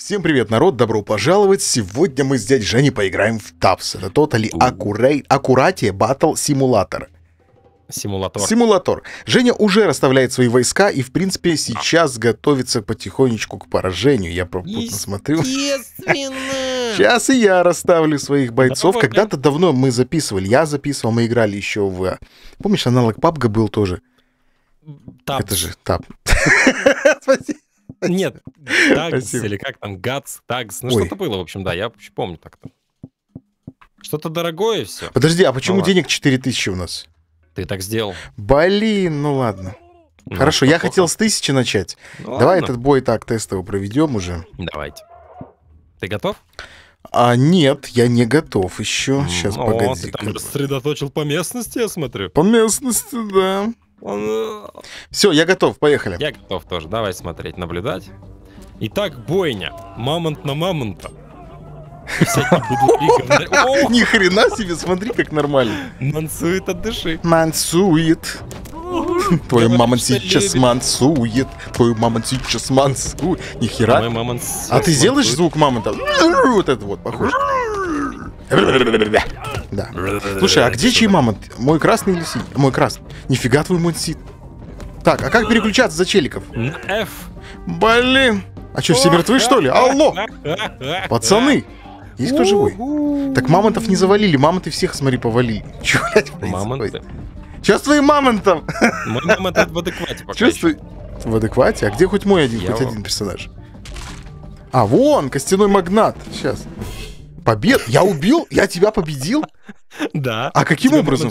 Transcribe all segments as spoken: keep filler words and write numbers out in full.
Всем привет, народ, добро пожаловать! Сегодня мы с дядей Женей поиграем в Т А Б С. Это Totally Accurate Battle Simulator. Симулятор. Симулятор. Женя уже расставляет свои войска и, в принципе, сейчас готовится потихонечку к поражению. Я попутно смотрю. Сейчас и я расставлю своих бойцов. Когда-то давно мы записывали, я записывал, мы играли еще в... Помнишь, аналог пабг был тоже? Т А Б С. Это же Т А Б. Спасибо. Нет, Тагс или как там, Гатс, Тагс, ну что-то было, в общем, да, я помню так-то. Что-то дорогое все. Подожди, а почему ну, денег четыре тысячи у нас? Ты так сделал. Блин, ну ладно. Ну, хорошо, я хотел с тысячи начать. Ну, давай ладно. Этот бой так тестово проведем уже. Давайте. Ты готов? А нет, я не готов еще. Сейчас, О, погоди. Ты там рассредоточил по местности, я смотрю. По местности, да. Все, я готов, поехали. Я готов тоже, давай смотреть, наблюдать. Итак, бойня. Мамонт на мамонта. Ни хрена себе, смотри, как нормально. Мансует от души. Мансует. Твой мамонт сейчас мансует. Твой мамонт сейчас мансует. Ни хера. А ты сделаешь звук мамонта? Вот это вот, похоже. Да. Слушай, а где чей мамонт? Мой красный или синий? Мой красный. Нифига твой монсит. Так, а как переключаться за челиков? На F. Блин. А что, все мертвы, что ли? Алло. Пацаны. Есть кто живой? Так мамонтов не завалили. Мамонты всех, смотри, повалили. Чё, блядь, мамонты. Чувствуй мамонтом. Мой мамонт в адеквате пока. Чувствуй в адеквате? А где хоть мой один, хоть один персонаж? А, вон, костяной магнат. Сейчас. Побед? Я убил? Я тебя победил? Да. А каким образом?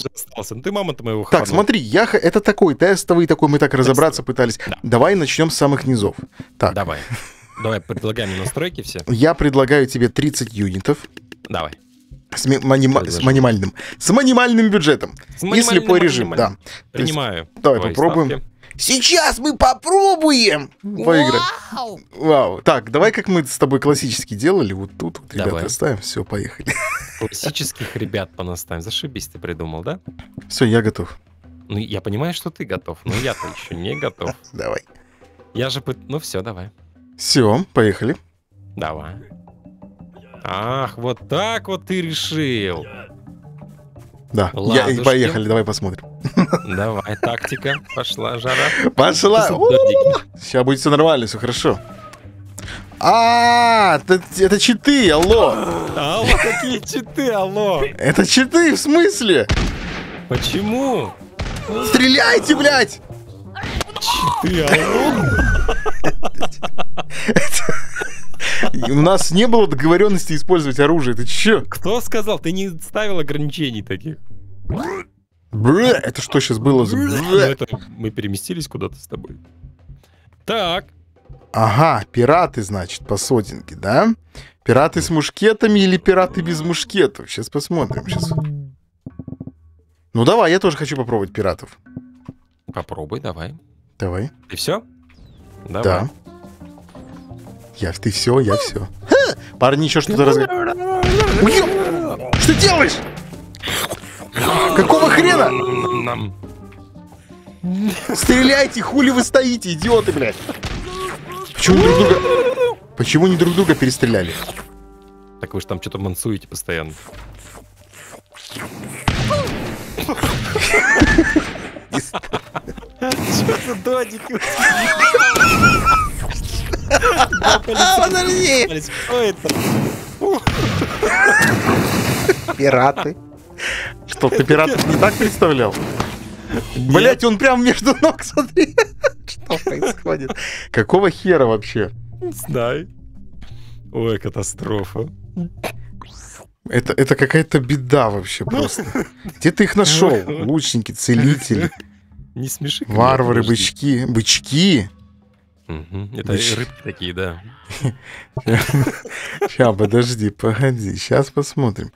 Ты мамонта моего хапнул. Так, смотри, я... это такой тестовый, такой мы так разобраться пытались. Да. Давай начнем с самых низов. Так. Давай. Давай, предлагаем настройки все. Я предлагаю тебе тридцать юнитов. Давай. С, манима... с минимальным. С минимальным бюджетом. С минимальным, и слепой режим, да. Принимаю. Есть, давай попробуем. Ставки. Сейчас мы попробуем поиграть. Вау! Вау. Так, давай как мы с тобой классически делали. Вот тут вот, ребят, оставим. Все, поехали. Классических ребят понаставим. Зашибись ты придумал, да? Все, я готов. Ну, я понимаю, что ты готов, но я-то еще не готов. Давай. Я же... Ну все, давай. Все, поехали. Давай. Ах, вот так вот ты решил. Да, я, и поехали, давай посмотрим. Давай, тактика, пошла жара. Пошла. Сейчас будет все нормально, все хорошо. А, это читы, алло. Алло, какие читы, алло. Это читы, в смысле? Почему? Стреляйте, блядь. Читы, алло. У нас не было договоренности использовать оружие. Ты че? Кто сказал? Ты не ставил ограничений таких. Бля, это что сейчас было? Это мы переместились куда-то с тобой. Так. Ага, пираты, значит, по сотенке, да? Пираты с мушкетами или пираты без мушкетов? Сейчас посмотрим. Сейчас. Ну давай, я тоже хочу попробовать пиратов. Попробуй, давай. Давай. И все? Давай. Да. Я, ты все, я все. Парни, еще что-то раз... Что делаешь? Какого хрена? Стреляйте, хули вы стоите, идиоты, блядь. Почему друг друга... Почему не друг друга перестреляли? Так вы же там что-то мансуете постоянно. Что за додики? Подожди! Что это? Пираты. Что, ты пиратов не так представлял? Блять, он прям между ног, смотри. Что происходит? Какого хера вообще? Не знаю. Ой, катастрофа. Это, это какая-то беда вообще просто. Где ты их нашел? Лучники, целители. Не смеши. Варвары, бычки. Бычки? Угу. Это Быч... рыбки такие, да. Сейчас, подожди, погоди. Сейчас посмотрим.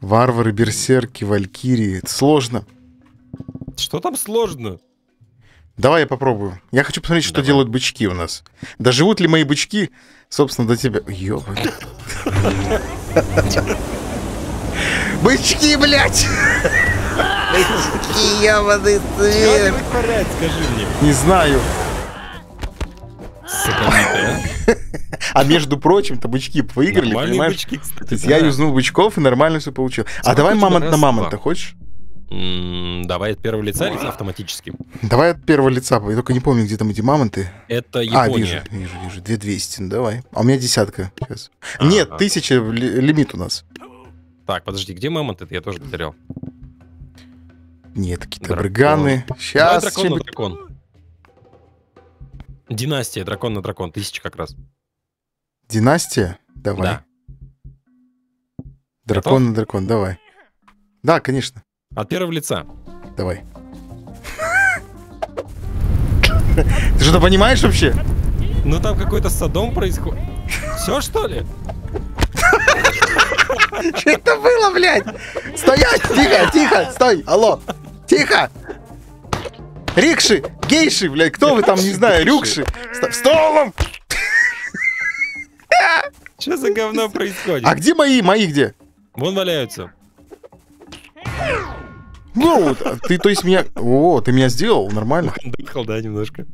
Варвары, берсерки, валькирии. Это сложно. Что там сложно? Давай я попробую. Я хочу посмотреть, что Давай. делают бычки у нас. Доживут ли мои бычки, собственно, до тебя? Ёбан. Бычки, блядь! Бычки, ёбаный свет! Не знаю. Сакамитая. А между прочим, то бычки выиграли, понимаешь? Бычки, кстати, то есть да. Я юзнул бычков и нормально все получил. Сколько а давай мамонт на мамонта, хочешь? М-м, давай от первого лица или автоматически? Давай от первого лица, я только не помню, где там эти мамонты. Это Япония. А, вижу, вижу, вижу, две тысячи двести, ну давай. А у меня десятка сейчас. А-а-а. Нет, тысяча лимит у нас. Так, подожди, где мамонт? Это я тоже потерял. Нет, какие-то бриганы. Сейчас. Дракон на дракон. Династия, дракон на дракон, тысяча как раз. Династия? Давай. Да. Дракон Готов? на дракон, давай. Да, конечно. От первого лица. Давай. Ты что-то понимаешь вообще? Ну там какой-то садом происходит. Все что ли? Что это было, блядь? Стоять! Тихо, тихо, стой! Алло! Тихо! Рикши! Гейши, блядь! Кто вы там, не знаю, рюкши! Столом! Что за говно происходит? А где мои? Мои где? Вон валяются. Ну, ты, то есть, меня... О, ты меня сделал, нормально. Доехал, да, немножко.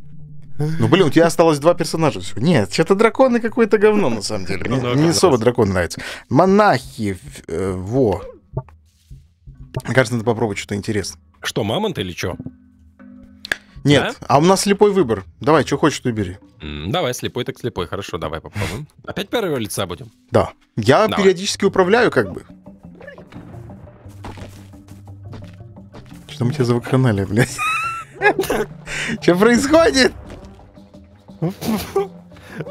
Ну, блин, у тебя осталось два персонажа. Нет, что-то драконы какое-то говно, на самом деле. Мне не особо дракон нравится. Монахи, э, во. Мне кажется, надо попробовать что-то интересное. Что, мамонт или что? Нет, да? А у нас слепой выбор. Давай, что хочешь, ты бери. Давай, слепой так слепой. Хорошо, давай попробуем. Опять первого лица будем? Да. Я давай. периодически управляю, как бы. Что мы тебя завыканали, блядь? Что происходит?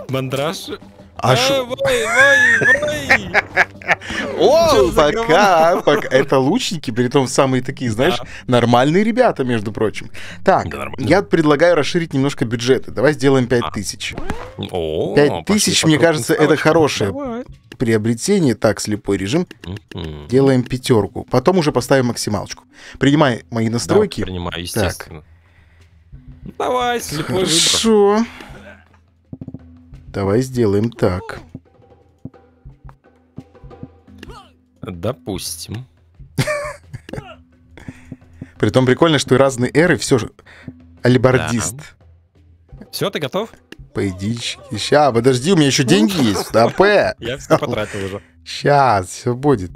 Мандраж. А шо? О, пока, пока. Это лучники, при том самые такие, знаешь, нормальные ребята, между прочим. Так, я предлагаю расширить немножко бюджеты. Давай сделаем пять тысяч. пять тысяч, мне кажется, это хорошее приобретение. Так, слепой режим. Делаем пятерку. Потом уже поставим максималочку. Принимай мои настройки. Принимай, естественно. Давай, слепой. Хорошо. Давай сделаем так. Допустим. Притом прикольно, что и разные эры, все же. Алибардист. Да. Все, ты готов? Поединчики. Ща, подожди, у меня еще деньги есть. АП. Я все потратил уже. Сейчас, все будет.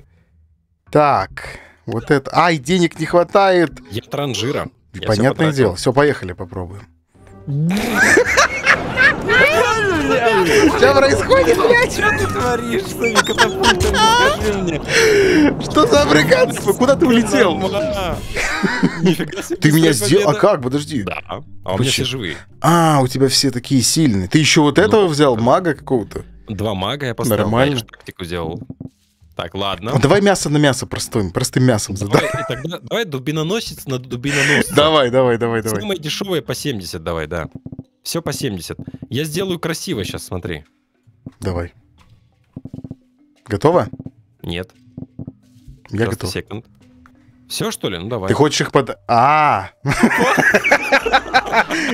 Так, вот это. Ай, денег не хватает. Я транжира. Понятное дело. Все, поехали, попробуем. Что происходит, блядь? Что ты творишь с этими катапультами? Скажи мне. Что за африканство? Куда ты улетел? Ты меня сделал? А как? Подожди. Да. А у меня все живые. А, у тебя все такие сильные. Ты еще вот этого взял? Мага какого-то? Два мага я поставил. Нормально. Тактику сделал. Так, ладно. Давай мясо на мясо простым, простым мясом задай. Давай дубиноносец на дубиноносец. Давай, давай, давай, давай. Самые дешевые по семьдесят давай, да. Все по семьдесят. Я сделаю красиво сейчас, смотри. Давай. Готово? Нет. Я готов. Секунд. Все, что ли? Ну, давай. Ты хочешь их под... А-а-а!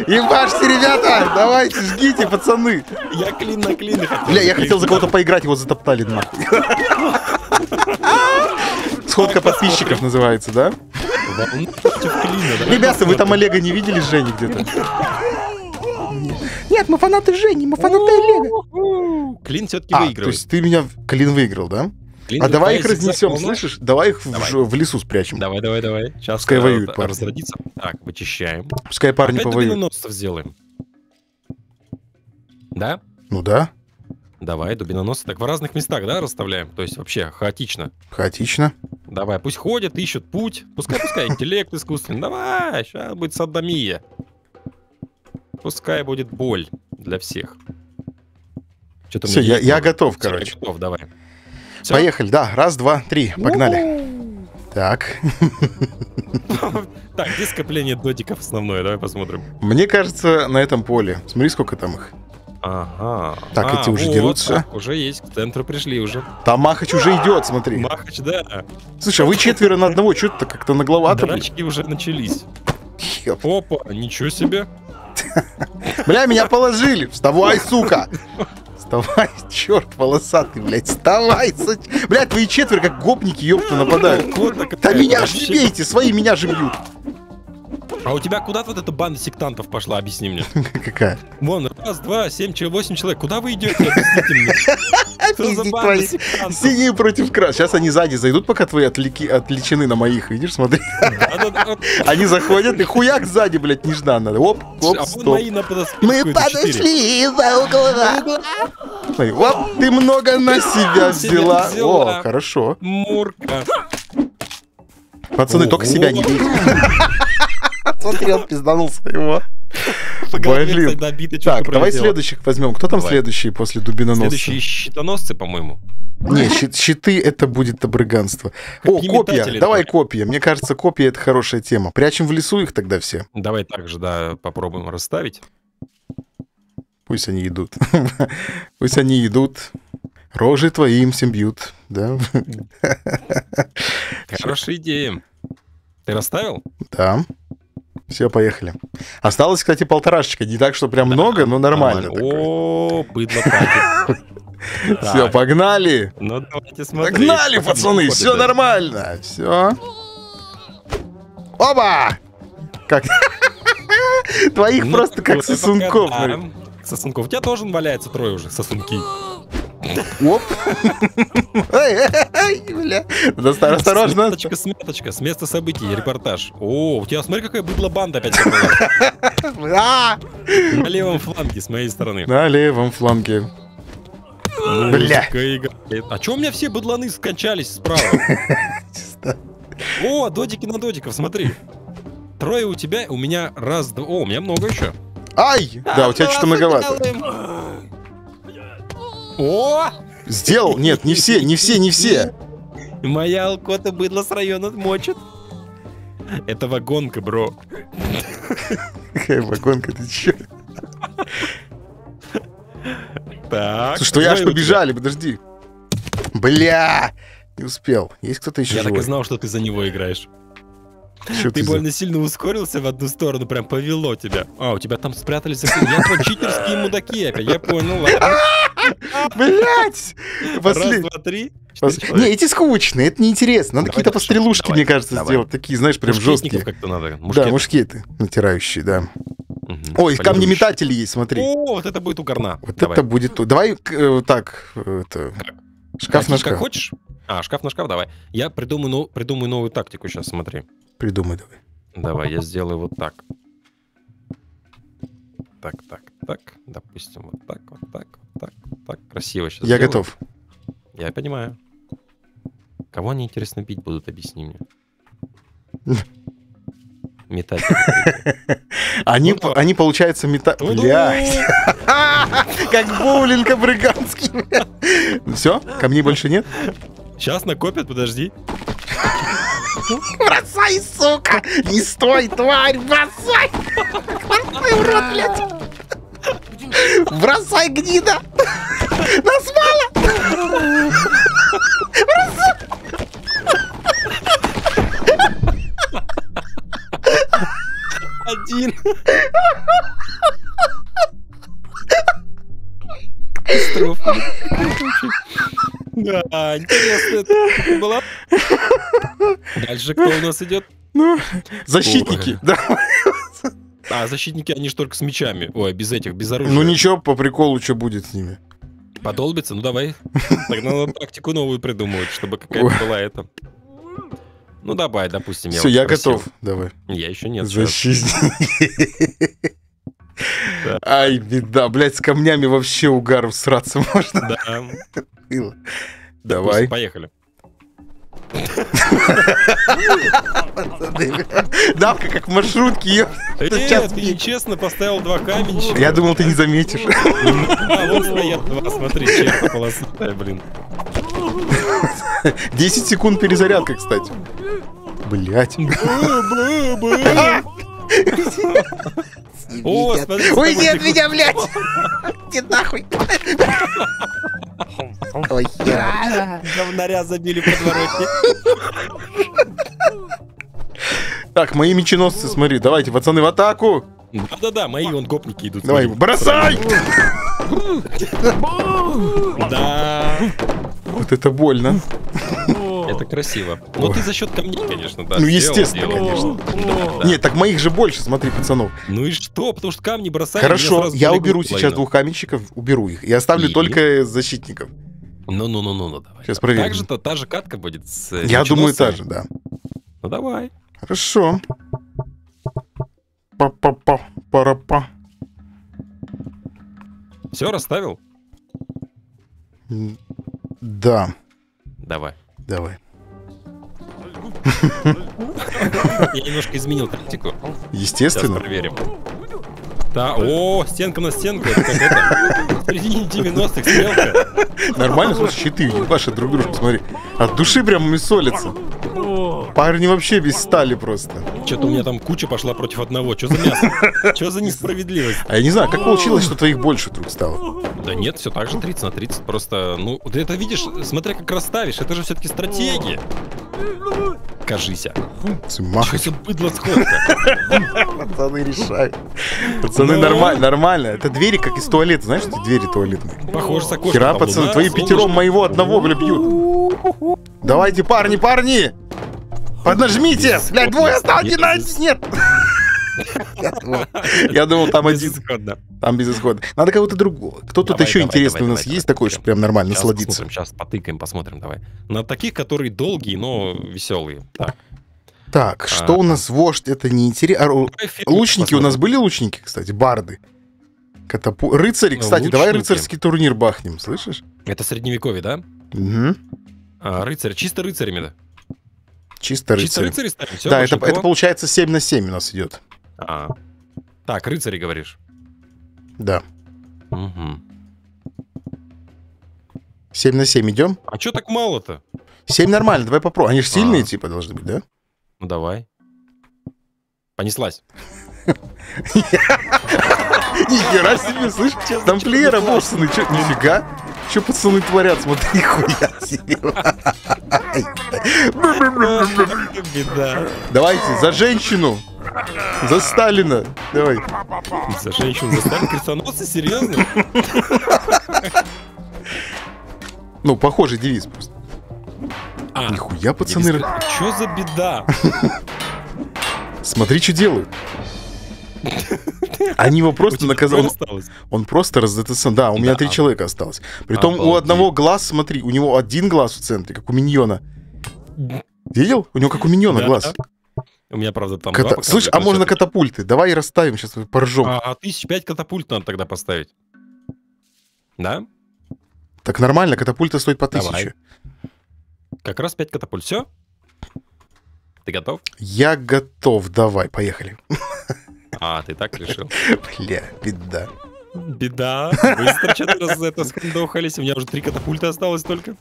Ебашьте, ребята! Давайте, жгите, пацаны! Я клин на клин. Бля, я хотел за кого-то поиграть, его затоптали нахуй. Сходка подписчиков называется, да? Ребята, вы там Олега не видели, Женя где-то? Нет, мы фанаты Жени, мы фанаты Олега. Клин все-таки а, выиграл. То есть ты меня... Клин выиграл, да? Клин, а давай их разнесем, слышишь? Давай их давай. В, в лесу спрячем. Давай, давай, давай. Сейчас пускай воюют парни. Разродится. Так, вычищаем. Пускай парни опять повоюют. Дубиноносцев сделаем. Да? Ну да. Давай, дубиноносцы. Так в разных местах, да, расставляем? То есть вообще хаотично. Хаотично. Давай, пусть ходят, ищут путь. Пускай, пускай, интеллект искусственный. Давай, сейчас будет садомия. Пускай будет боль для всех. Все, я, я готов, Все, короче. Я готов, давай. Все? Поехали, да. Раз, два, три. Погнали. Так. Так, здесь скопление додиков основное. Давай посмотрим. Мне кажется, на этом поле. Смотри, сколько там их. Ага. Так, а, эти уже вот, дерутся. Так, уже есть, к центру пришли уже. Там Махач уже идет, смотри. Махач, да. Слушай, а вы четверо на одного, что-то как-то нагловато. Драчки уже начались. Ёп. Опа, ничего себе. Бля, меня положили. Вставай, сука. Вставай, черт волосатый, блядь. Вставай, сука. Бля, твои четверо как гопники, ёпта, нападают. Да меня же не бейте, свои меня же бьют. А у тебя куда-то вот эта банда сектантов пошла, объясни мне. Какая? Вон, Раз, два, семь, восемь человек. Куда вы идете? Синие против красных. Сейчас они сзади зайдут, пока твои отвлечены на моих. Видишь, смотри. Они заходят, и хуяк сзади, блядь, нежданно. Оп, оп, стоп. Мы подошли за угла. Оп, ты много на себя взяла. О, хорошо. Мурка. Пацаны, только себя не бейте. Смотри, он пизданулся его. Блин. Так, давай следующих возьмем. Кто там следующий после дубиноносца? Следующие щитоносцы, по-моему. Не, щит, щиты это будет обрыганство. О, копья. Давай копья. Мне кажется, копья это хорошая тема. Прячем в лесу их тогда все. Давай также, да, попробуем расставить. Пусть они идут. Пусть они идут. Рожи твои им всем бьют. Да? Хорошая идея. Ты расставил? Да. Все, поехали. Осталось, кстати, полторашечка. Не так, что прям да, много, но нормально. О, быдло пати. Все, погнали. Ну, давайте смотреть. Погнали, пацаны, все нормально. Все. Опа! Как? Твоих просто как сосунков. Сосунков. У тебя тоже валяется трое уже, сосунки. Оп. Осторожно. Сметочка, сметочка, с места событий, репортаж. О, у тебя, смотри, какая быдла банда опять. На левом фланге, с моей стороны. На левом фланге. Бля. А че у меня все быдланы скончались справа? О, додики на додиков, смотри. Трое у тебя, у меня раз, два. О, у меня много еще. Ай! Да, у тебя что-то многовато. О! Сделал? Нет, не все, не все, не все. Моя алкота быдло с района мочит. Это вагонка, бро. Какая вагонка, ты че? Так. Слушай, что я аж побежали, подожди. Бля! Не успел. Есть кто-то еще? Я так и знал, что ты за него играешь. Ты больно сильно ускорился в одну сторону, прям повело тебя. А, у тебя там спрятались. Я твой читерские мудаки опять, я понял. Блять! Раз, два, три. Не, эти скучные, это неинтересно. Надо какие-то пострелушки, мне кажется, сделать. Такие, знаешь, прям жесткие. Да, мушкеты натирающие, да. Ой, камнеметатели есть, смотри. О, вот это будет угарно. Вот это будет... Давай так, шкаф на шкаф. Как хочешь? А, шкаф на шкаф, давай. Я придумаю новую тактику сейчас, смотри. Придумай давай. Давай, я сделаю вот так. Так, так, так. Допустим, вот так, вот так, вот так, вот так. Красиво сейчас. Я сделаю. Готов. Я понимаю. Кого они, интересно, бить будут, объясни мне. Метать. Они, они, получается, метать. Блядь. Как боулинг абрыганский. Все? Камней больше нет? Сейчас накопят, подожди. Бросай, сука! Не стой, тварь! Бросай! Бросай, урод, блядь! Бросай, гнида! Нас мало! Бросай! Один! Строфа. Да, интересно это было. Дальше кто у нас идет? Ну, защитники. Да. А, защитники, они же только с мечами. Ой, без этих, без оружия. Ну ничего, по приколу, что будет с ними? Подолбится? Ну давай. Так надо тактику новую придумывать, чтобы какая-то была эта. Ну давай, допустим. Все, я готов. Давай. Я еще нет. Защитники. Ай, беда, блядь, с камнями вообще угаром сраться можно. Да. Давай. Поехали. Давка как в маршрутке. Ты нечестно поставил два каменщика. Я думал, ты не заметишь. А вот стоят два, смотри, черта полосатая, блин. десять секунд перезарядка, кстати. Блять. О, смотри, уйди от меня, блядь! Иди нахуй! Ой, хера! Говнаря забили в подворотне. Так, мои меченосцы, смотри, давайте, пацаны, в атаку! Да-да-да, мои вон гопники идут. Давай, бросай! Да! Вот это больно. это красиво. Ну ты за счет камней, конечно, да. Ну естественно, делал, конечно. Да, да. Нет, так моих же больше, смотри, пацанов. Ну и что? Потому что камни бросают. Хорошо, я уберу сейчас половину. Двух каменщиков, уберу их. И оставлю и... только защитников. Ну-ну-ну-ну, давай. Сейчас проверим. Так же-то та же катка будет с... Я думаю, та же, да. Ну давай. Хорошо. Па-па-па, пара-па. Все, расставил? Да. Давай. Давай. Я немножко изменил тактику. Естественно. Сейчас проверим. Да, о, стенка на стенку. Это как это? В середине девяностых стрелка. Нормально, слушай, щиты ебашат друг друга, смотри. От души прям мисолятся. Парни вообще без стали просто. Что-то у меня там куча пошла против одного. Что за мясо? Что за несправедливость? А я не знаю, как получилось, что твоих больше вдруг стало? Да нет, все так же тридцать на тридцать. Просто, ну, ты это видишь, смотря как расставишь. Это же все-таки стратегия. Кажися. Что-то быдло сходка. Пацаны решают. Пацаны, нормально. Это двери, как из туалета. Знаешь, что двери туалетные? Похоже, с окошком. Хера, пацаны, твои пятером моего одного, бля, бьют. Давайте, парни, парни! Поднажмите! Блядь, двое осталось, не надо! Нет! Я думал, там один. Там безысходно. Надо кого-то другого. Кто тут еще интересный у нас есть такой, что прям нормально сладится? Сейчас потыкаем, посмотрим, давай. На таких, которые долгие, но веселые. Так, что у нас вождь? Это неинтересно. Лучники у нас были лучники, кстати, барды. Рыцари, кстати, давай рыцарский турнир бахнем, слышишь? Это средневековье, да? Рыцарь, чисто рыцарями, да? Чисто рыцари. Чисто рыцари ставим. Все, да, это, это получается семь на семь у нас идет. А, так, рыцари, говоришь? Да. Угу. семь на семь идем. А что так мало-то? семь нормально, давай попробуем. Они же сильные а. типа должны быть, да? Ну давай. Понеслась. Нихера себе, слышь? Там плеера бошсаны, что, нифига. Че пацаны творят, смотри, хуя себе. Давайте, за женщину. За Сталина. Давай. За женщину, за Сталина? Крестоносцы? Серьезно? Ну, похожий девиз просто. А, нихуя, пацаны. Че за беда? Смотри, что делают. Они его просто наказали. Он, он просто раздатался. Да, у меня да, три а... человека осталось. Притом обалдеть. У одного глаз, смотри, у него один глаз в центре, как у миньона. Видел? У него как у миньона да. глаз. У меня, правда, там Ката... два. Слышь, а можно катапульты? Давай расставим, сейчас поржем. А, а тысяч пять катапульт надо тогда поставить. Да? Так нормально, катапульта стоит по тысяче. Давай. Как раз пять катапульт. Все? Ты готов? Я готов, давай, поехали. А, ты так решил? Бля, беда. Беда. Быстро что-то раз за это скандохались. У меня уже три катапульта осталось только.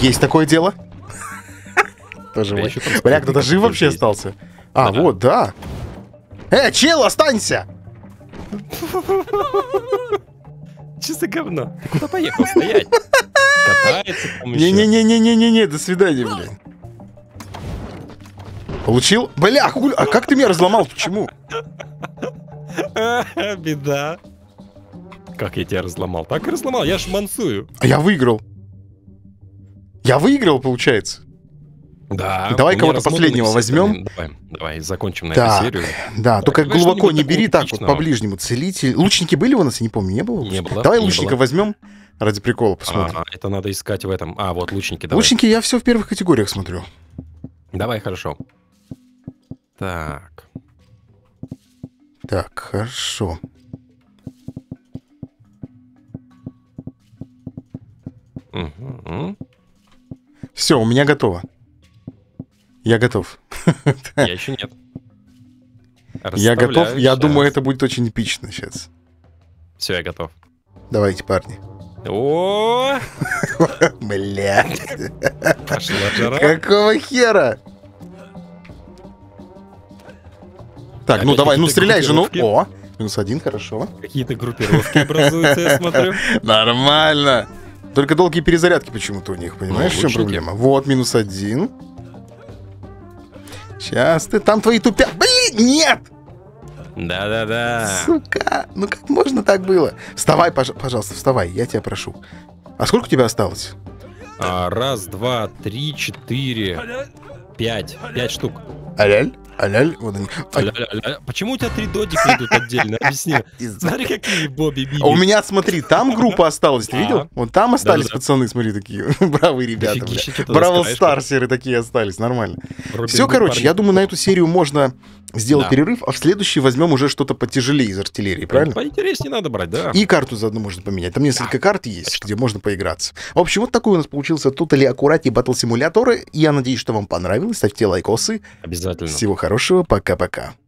Есть такое дело? Тоже мой. Бля, кто-то жив вообще остался? А, вот, да. Э, чел, останься! Чисто говно. Ты куда поехал стоять? Катается там еще. Не-не-не-не-не-не, до свидания, блин. Получил? Бля, хуль... а как ты меня разломал? Почему? Беда. Как я тебя разломал? Так и разломал, я шмансую. А я выиграл. Я выиграл, получается. Да. Давай кого-то последнего возьмем. Давай, давай, закончим на так, эту серию. Да, давай, только давай, глубоко не бери, так вот по-ближнему. Целитель. Лучники были у нас? Я не помню, не было? Не было. Давай не лучника было. Возьмем, ради прикола посмотрим. А, это надо искать в этом. А, вот лучники, давай. Лучники я все в первых категориях смотрю. Давай, хорошо. Так. Так, хорошо. Угу. Все, у меня готово. Я готов. Я еще нет. Я готов. Я сейчас. Думаю, это будет очень эпично сейчас. Все, я готов. Давайте, парни. О, блядь. Пошла жара. Какого хера? Так, ну давай, ну стреляй же, ну. О, плюс один, хорошо. Какие-то группировки образуются, я смотрю. Нормально. Только долгие перезарядки почему-то у них, понимаешь, в чем проблема? Вот, минус один. Сейчас ты, там твои тупя... Блин, нет! Да-да-да. Сука, ну как можно так было? Вставай, пож пожалуйста, вставай, я тебя прошу. А сколько у тебя осталось? А, раз, два, три, четыре, пять. Пять штук. Аляль? Аляль? Вот они. Аляль, аляль. Почему у тебя три додика идут отдельно? Объясни. Смотри, какие Бобби Биби. А у меня, смотри, там группа осталась, ты видел? Вон там остались пацаны, смотри, такие бравые ребята. Бравл старсеры такие остались, нормально. Все, короче, я думаю, на эту серию можно сделать перерыв, а в следующий возьмем уже что-то потяжелее из артиллерии, правильно? Поинтереснее надо брать, да. И карту заодно можно поменять. Там несколько карт есть, где можно поиграться. В общем, вот такой у нас получился Totally Accurate Battle Simulator. Я надеюсь, что вам понравилось. Ставьте лайкосы. Обязательно. Всего хорошего. Пока-пока.